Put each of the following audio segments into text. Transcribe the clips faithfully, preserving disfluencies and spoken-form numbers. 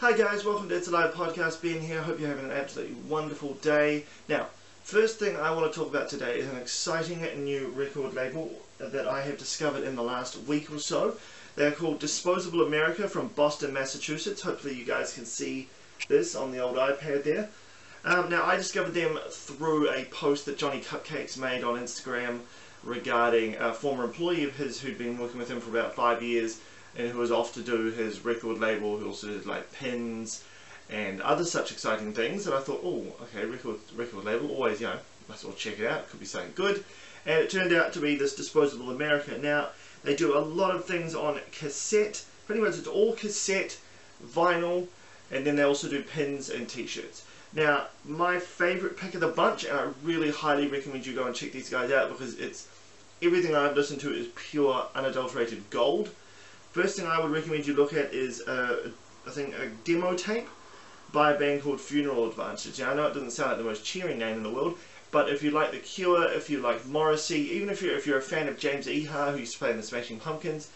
Hi guys, welcome to It's Alive Podcast. Being here, hope you're having an absolutely wonderful day. Now, first thing I want to talk about today is an exciting new record label that I have discovered in the last week or so. They're called Disposable America from Boston, Massachusetts. Hopefully you guys can see this on the old iPad there. Um, now, I discovered them through a post that Johnny Cupcakes made on Instagram regarding a former employee of his who'd been working with him for about five years and who was off to do his record label, who also did like pins and other such exciting things. And I thought, oh, okay, record record label, always, you know, must well check it out, it could be something good. And it turned out to be this Disposable America. Now, they do a lot of things on cassette, pretty much it's all cassette, vinyl, and then they also do pins and t-shirts. Now, my favourite pick of the bunch, and I really highly recommend you go and check these guys out because it's everything I've listened to is pure, unadulterated gold. First thing I would recommend you look at is, a, I think, a demo tape by a band called Funeral Advantage. Now, I know it doesn't sound like the most cheering name in the world, but if you like The Cure, if you like Morrissey, even if you're, if you're a fan of James Iha, who used to play in the Smashing Pumpkins,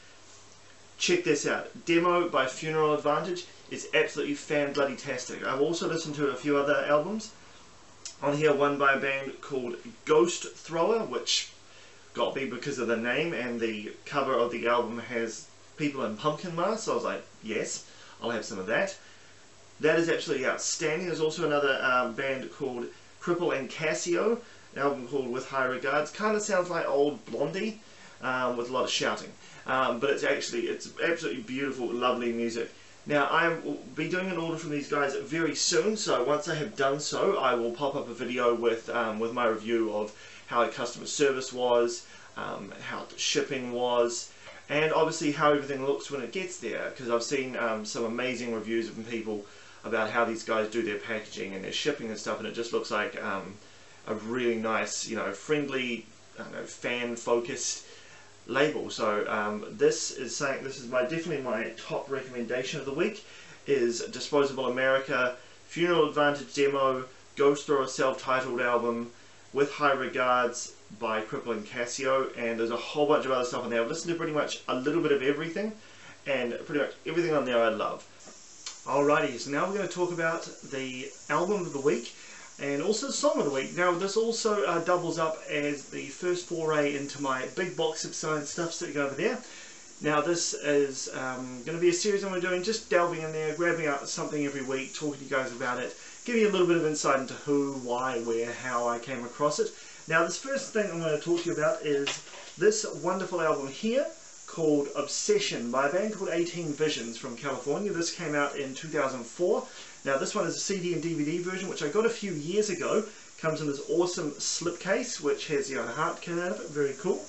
check this out. Demo by Funeral Advantage is absolutely fan-bloody-tastic. I've also listened to a few other albums on here, one by a band called Ghost Thrower, which got me because of the name, and the cover of the album has people in pumpkin masks, so I was like, yes, I'll have some of that. That is absolutely outstanding. There's also another um, band called Cripple and Casio, an album called With High Regards. Kind of sounds like old Blondie, um, with a lot of shouting. Um, but it's actually, it's absolutely beautiful, lovely music. Now, I will be doing an order from these guys very soon, so once I have done so, I will pop up a video with, um, with my review of how the customer service was, um, how the shipping was, and obviously how everything looks when it gets there, because I've seen um, some amazing reviews from people about how these guys do their packaging and their shipping and stuff, and it just looks like um, a really nice, you know, friendly, I don't know, fan-focused label. So um, this is saying this is my definitely my top recommendation of the week is Disposable America, Funeral Advantage demo, Ghost Thrower self-titled album, With High Regards by Cripple and Casio, and there's a whole bunch of other stuff on there. I've listened to pretty much a little bit of everything, and pretty much everything on there I love. Alrighty, so now we're going to talk about the album of the week, and also the song of the week. Now, this also uh, doubles up as the first foray into my big box of science stuff sitting over there. Now, this is um, going to be a series I'm going to be doing, just delving in there, grabbing out something every week, talking to you guys about it, giving you a little bit of insight into who, why, where, how I came across it. Now, this first thing I'm going to talk to you about is this wonderful album here called Obsession by a band called eighteen Visions from California. This came out in two thousand four. Now, this one is a C D and D V D version, which I got a few years ago. Comes in this awesome slipcase, which has your heart cut out of it. Very cool.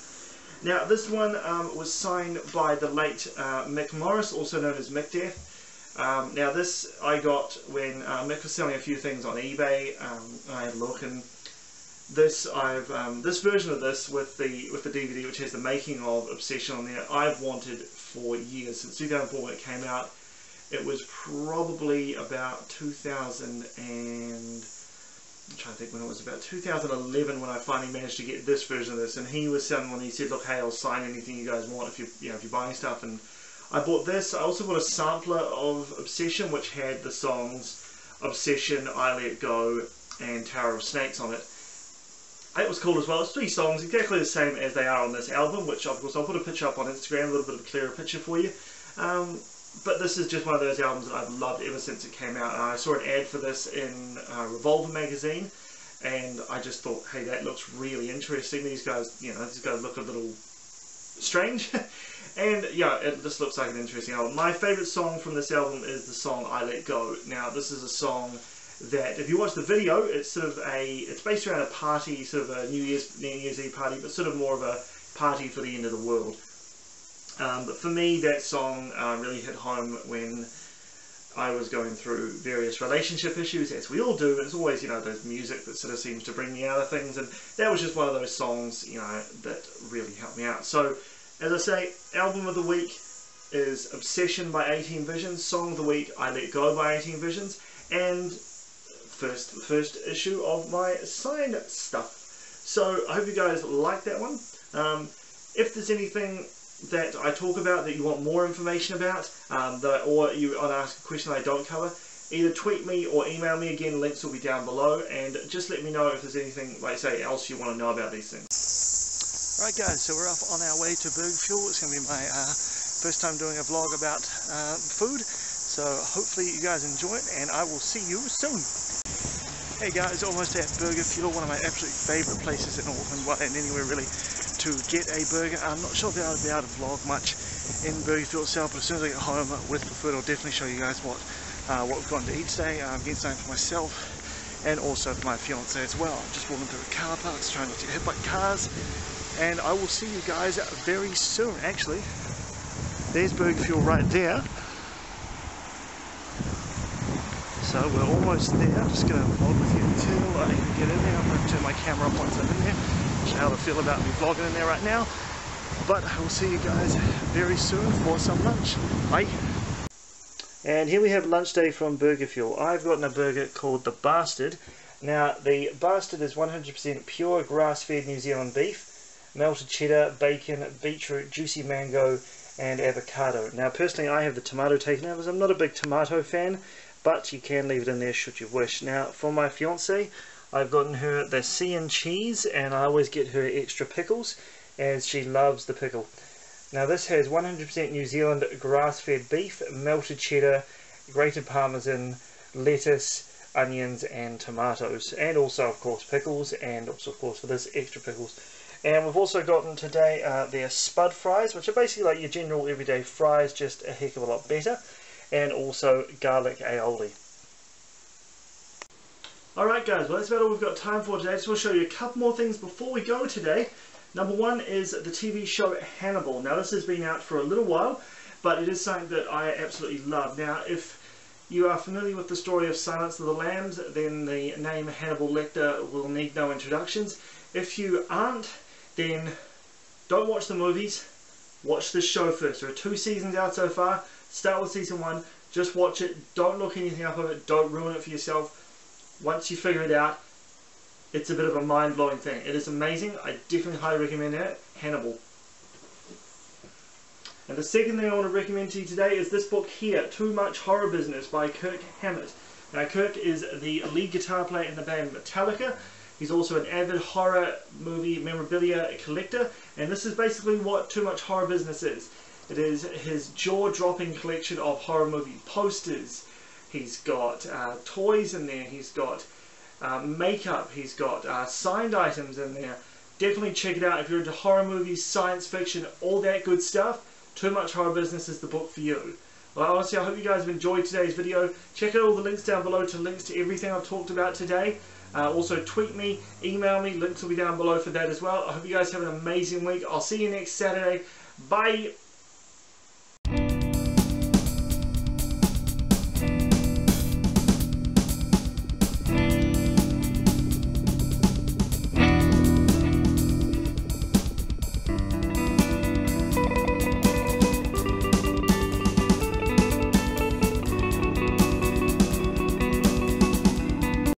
Now, this one um, was signed by the late uh, Mick Morris, also known as Mick Deth. Um, now, this I got when uh, Mick was selling a few things on eBay. Um, I had a look, and this I've um, this version of this with the with the D V D, which has the making of Obsession on there, I've wanted for years since two thousand four when it came out. It was probably about two thousand and I'm trying to think when it was about two thousand eleven when I finally managed to get this version of this. And he was selling one. He said, "Look, hey, I'll sign anything you guys want if you you know if you're buying stuff." And I bought this. I also bought a sampler of Obsession, which had the songs Obsession, I Let Go, and Tower of Snakes on it. It was cool as well. It's three songs, exactly the same as they are on this album, which of course I'll put a picture up on Instagram, a little bit of a clearer picture for you. Um, but this is just one of those albums that I've loved ever since it came out. And I saw an ad for this in uh, Revolver magazine, and I just thought, hey, that looks really interesting. These guys, you know, these guys look a little strange. And yeah, it just looks like an interesting album. My favourite song from this album is the song I Let Go. Now, this is a song that, if you watch the video, it's sort of a, it's based around a party, sort of a New Year's, New Year's Eve party, but sort of more of a party for the end of the world. Um, but for me, that song uh, really hit home when I was going through various relationship issues, as we all do. It's always, you know, there's music that sort of seems to bring me out of things, and that was just one of those songs, you know, that really helped me out. So, as I say, album of the week is Obsession by eighteen Visions, song of the week, I Let Go by eighteen Visions, and first first issue of my signed stuff. So I hope you guys like that one. Um, if there's anything that I talk about that you want more information about, um, that, or you want to ask a question I don't cover, either tweet me or email me again. Links will be down below, and just let me know if there's anything, like say, else you want to know about these things. Right guys, so we're off on our way to Burger Fuel. It's going to be my uh, first time doing a vlog about uh, food, so hopefully you guys enjoy it, and I will see you soon. Hey guys, almost at Burger Fuel, one of my absolute favourite places in Auckland, well, and anywhere really, to get a burger. I'm not sure if I'll be able to vlog much in Burger Fuel itself, but as soon as I get home with the food, I'll definitely show you guys what Uh, what we've gotten to eat today. I'm um, getting something for myself and also for my fiance as well. I'm just walking through the car park, trying not to get hit by cars, and I will see you guys very soon. Actually, there's Burger Fuel right there, so we're almost there. I'm just going to vlog with you until I can get in there. I'm going to turn my camera off once I'm in there, show how to feel about me vlogging in there right now, but I will see you guys very soon for some lunch. Bye. And here we have lunch day from Burger Fuel. I've gotten a burger called the Bastard. Now, the Bastard is one hundred percent pure grass-fed New Zealand beef, melted cheddar, bacon, beetroot, juicy mango, and avocado. Now, personally, I have the tomato taken out because I'm not a big tomato fan, but you can leave it in there should you wish. Now, for my fiancée, I've gotten her the sea and cheese, and I always get her extra pickles, as she loves the pickle. Now this has one hundred percent New Zealand grass-fed beef, melted cheddar, grated parmesan, lettuce, onions and tomatoes, and also of course pickles, and also of course for this extra pickles. And we've also gotten today uh, their spud fries, which are basically like your general everyday fries, just a heck of a lot better, and also garlic aioli. Alright guys, well that's about all we've got time for today. I just want to show you a couple more things before we go today. Number one is the T V show Hannibal. Now this has been out for a little while, but it is something that I absolutely love. Now if you are familiar with the story of Silence of the Lambs, then the name Hannibal Lecter will need no introductions. If you aren't, then don't watch the movies, watch this show first. There are two seasons out so far. Start with season one, just watch it, don't look anything up of it, don't ruin it for yourself. Once you figure it out, it's a bit of a mind-blowing thing. It is amazing. I definitely highly recommend it. Hannibal. And the second thing I want to recommend to you today is this book here, Too Much Horror Business by Kirk Hammett. Now Kirk is the lead guitar player in the band Metallica. He's also an avid horror movie memorabilia collector, and this is basically what Too Much Horror Business is. It is his jaw-dropping collection of horror movie posters. He's got uh, toys in there. He's got Uh, makeup, he's got uh, signed items in there. Definitely check it out if you're into horror movies, science fiction, all that good stuff. Too Much Horror Business is the book for you. Well, honestly, I hope you guys have enjoyed today's video. Check out all the links down below to links to everything I've talked about today. Uh, also tweet me, email me, links will be down below for that as well. I hope you guys have an amazing week. I'll see you next Saturday. Bye!